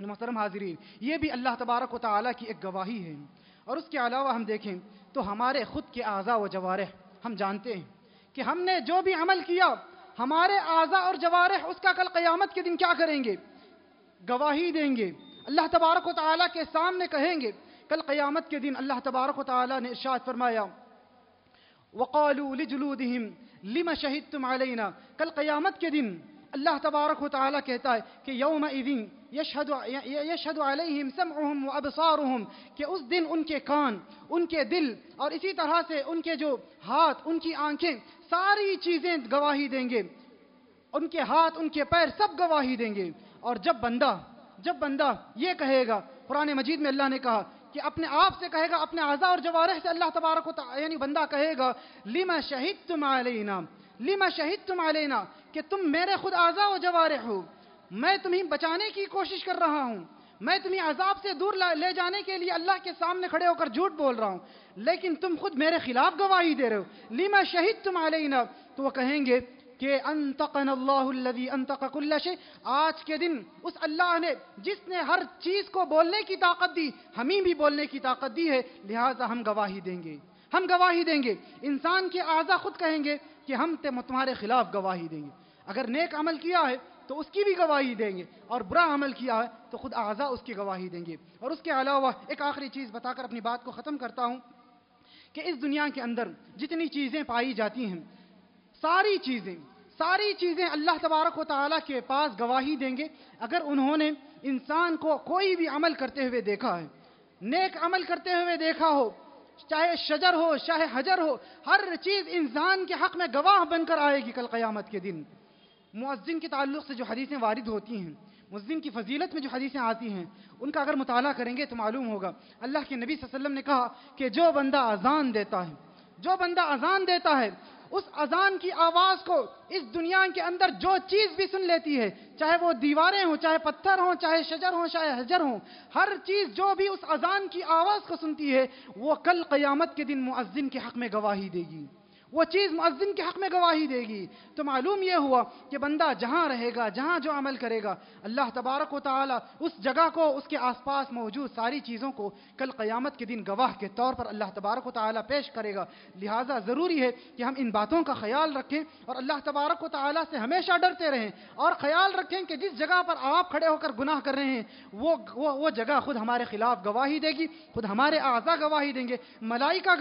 محترم حاضرین، یہ بھی اللہ تبارک و تعالیٰ کی ایک گواہی ہے۔ اور اس کے علاوہ ہم دیکھیں تو ہمارے خود کے اعضاء و جوارح، ہم جانتے ہیں کہ ہم نے جو بھی عمل کیا ہمارے اعضاء اور جوارح اس کا کل قیامت کے دن کیا کریں گے؟ گواہی دیں گے، اللہ تبارک و تعالیٰ کے سامنے کہیں گے۔ کل قیامت کے دن اللہ تبارک و تعالیٰ نے ارشاد فرمایا وَقَالُوا لِجُلُودِهِمْ لِمَ شَهِدْتُمْ عَلَيْنَا، کل قیامت کے دن اللہ تبارک و تعالیٰ کہتا ہے کہ یومئذ یشہد علیہم سمعہم و ابصارہم، کہ اس دن ان کے کان، ان کے دل اور اسی طرح سے ان کے جو ہاتھ، ان کی آنکھیں، ساری چیزیں گواہی دیں گے، ان کے ہاتھ، ان کے پیر سب گواہی دیں گے۔ اور جب بندہ یہ کہے گا، قرآن مجید میں اللہ نے کہا کہ اپنے آپ سے کہے گا، اپنے اعضاء اور جوارح سے اللہ تبارک و تعالیٰ یعنی بندہ کہے گا لِمَ شَهِدْتُمْ عَلَيْنَا، لِمَ شَهِدْتُمْ عَلَيْنَا، کہ تم میرے خود اعضاء و جوارح ہو، میں تمہیں بچانے کی کوشش کر رہا ہوں، میں تمہیں عذاب سے دور لے جانے کے لیے اللہ کے سامنے کھڑے ہو کر جھوٹ بول رہا ہوں، لیکن تم خود میرے خلاف گواہی دے رہے ہو، لِمَ شَهِدْتُمْ عَلَيْنَا۔ تو وہ کہیں گے کہ انتقنا اللہ الذی انتق کل شیء، آج کے دن اس اللہ نے جس نے ہر چیز کو بولنے کی طاقت دی، ہمیں بھی بولنے کی طاقت دی ہے، لہٰذا ہم گواہی دیں گے، ہم گواہی دیں گے۔ انسان کے اعضاء خود کہیں گے کہ ہم تمہارے خلاف گواہی دیں گے، اگر نیک عمل کیا ہے تو اس کی بھی گواہی دیں گے، اور برا عمل کیا ہے تو خود اعضاء اس کی گواہی دیں گے۔ اور اس کے علاوہ ایک آخری چیز بتا کر اپنی بات کو ختم کرتا ہوں کہ اس دنیا کے اندر جتنی چیزیں پائی جاتی ہیں ساری چیزیں اللہ تبارک و تعالیٰ کے پاس گواہی دیں گے، اگر انہوں نے انسان کو کوئی بھی عمل کرتے ہوئے دیکھا ہے، نیک عمل کرتے ہوئے دیکھا ہو، چاہے شجر ہو چاہے حجر ہو، ہر چیز انسان کے حق میں گواہ بن کر آئے گی کل قیامت کے دن۔ مؤذن کے تعلق سے جو حدیثیں وارد ہوتی ہیں، مؤذن کی فضیلت میں جو حدیثیں آتی ہیں، ان کا اگر مطالعہ کریں گے تو معلوم ہوگا اللہ کے نبی صلی اللہ علیہ وسلم نے کہا کہ جو بندہ اذان دیتا ہے اس اذان کی آواز کو اس دنیا کے اندر جو چیز بھی سن لیتی ہے، چاہے وہ دیواریں ہوں، چاہے پتھر ہوں، چاہے شجر ہوں، چاہے حجر ہوں، ہر چیز جو بھی اس اذان کی آواز کو سنتی ہے وہ کل قیامت کے دن مؤذن کے حق میں گواہی دے گی، وہ چیز مؤذن کے حق میں گواہی دے گی۔ تو معلوم یہ ہوا کہ بندہ جہاں رہے گا، جہاں جو عمل کرے گا، اللہ تبارک و تعالیٰ اس جگہ کو، اس کے آس پاس موجود ساری چیزوں کو کل قیامت کے دن گواہ کے طور پر اللہ تبارک و تعالیٰ پیش کرے گا۔ لہٰذا ضروری ہے کہ ہم ان باتوں کا خیال رکھیں اور اللہ تبارک و تعالیٰ سے ہمیشہ ڈرتے رہیں، اور خیال رکھیں کہ جس جگہ پر آپ کھڑے ہو کر گناہ کر رہے ہیں وہ جگہ خود ہمارے خلاف گواہی دے گی، خود ہمارے اعضاء گواہی دیں گے، ملائکہ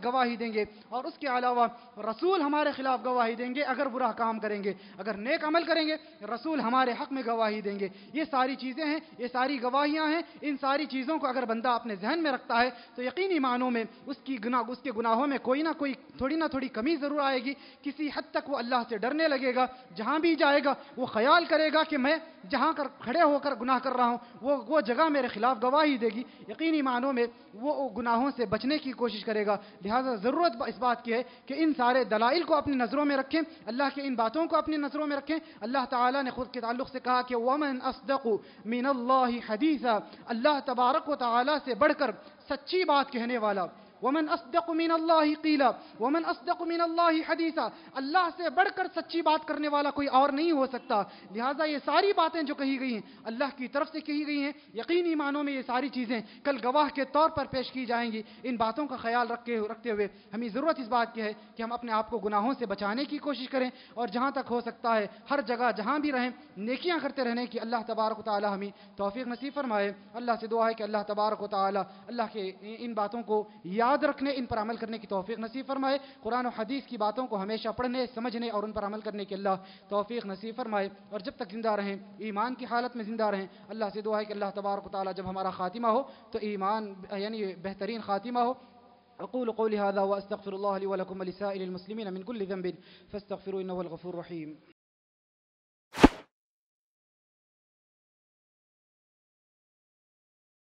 گواہی دیں گے، اور اس کے علاوہ رسول ہمارے خلاف گواہی دیں گے اگر برا کام کریں گے، اگر نیک عمل کریں گے رسول ہمارے حق میں گواہی دیں گے۔ یہ ساری چیزیں ہیں، یہ ساری گواہیاں ہیں، ان ساری چیزوں کو اگر بندہ اپنے ذہن میں رکھتا ہے تو یقینی معنوں میں اس کے گناہوں میں کوئی نہ کوئی، تھوڑی نہ تھوڑی کمی ضرور آئے گی۔ کسی حد تک وہ اللہ سے ڈرنے لگے گا، جہاں بھی جائے گا وہ خیال کرے گا کہ میں جہاں کر کھڑے ہو کر گناہ کر رہا ہوں وہ جگہ میرے خلاف گواہی دے گی، یقینی معنوں میں وہ گناہوں سے بچنے کی کوشش کرے گا۔ لہٰذا ضرورت اس بات کی ہے کہ ان سارے دلائل کو اپنی نظروں میں رکھیں، اللہ کے ان باتوں کو اپنی نظروں میں رکھیں۔ اللہ تعالیٰ نے خود کے تعلق سے کہا کہ وَمَنْ أَصْدَقُ مِنَ اللَّهِ حَدِيثًا، اللہ تبارک و تعالیٰ سے بڑھ کر سچی بات کہنے والا، وَمَنْ أَصْدَقُ مِنَ اللَّهِ قِيلًا وَمَنْ أَصْدَقُ مِنَ اللَّهِ حَدِيثًا، اللہ سے بڑھ کر سچی بات کرنے والا کوئی اور نہیں ہو سکتا۔ لہٰذا یہ ساری باتیں جو کہی گئی ہیں اللہ کی طرف سے کہی گئی ہیں، یقینی معنوں میں یہ ساری چیزیں کل گواہ کے طور پر پیش کی جائیں گی۔ ان باتوں کا خیال رکھتے ہوئے ہمیں ضرورت اس بات کی ہے کہ ہم اپنے آپ کو گناہوں سے بچانے کی کوشش کریں، اور جہاں تک ہو سکتا ہے ہر جگہ جہاں بھی رہیں نیکیاں کرتے رہنے کی اللہ تبارک و تعالیٰ ہمیں توفیق نصیب فرمائے۔ اللہ سے دعا ہے کہ اللہ تبارک و تعالیٰ اللہ کے ان باتوں کو یاد رکھنے، ان پر عمل کرنے کی توفیق نصیب فرمائے، قرآن و حدیث کی باتوں کو ہمیشہ پڑھنے، سمجھنے اور ان پر عمل کرنے کی اللہ توفیق نصیب فرمائے، اور جب تک زندہ رہیں ایمان کی حالت میں زندہ رہیں۔ اللہ سے دعا ہے کہ اللہ تبارک و تعالیٰ جب ہمارا خاتمہ ہو تو ایمان یعنی بہترین خاتمہ ہو۔ اقول قولی ھذا واستغفر اللہ لی ولکم ولسائر المسلمین من کل ذنب فاستغفروا انہ الغفور الرحیم۔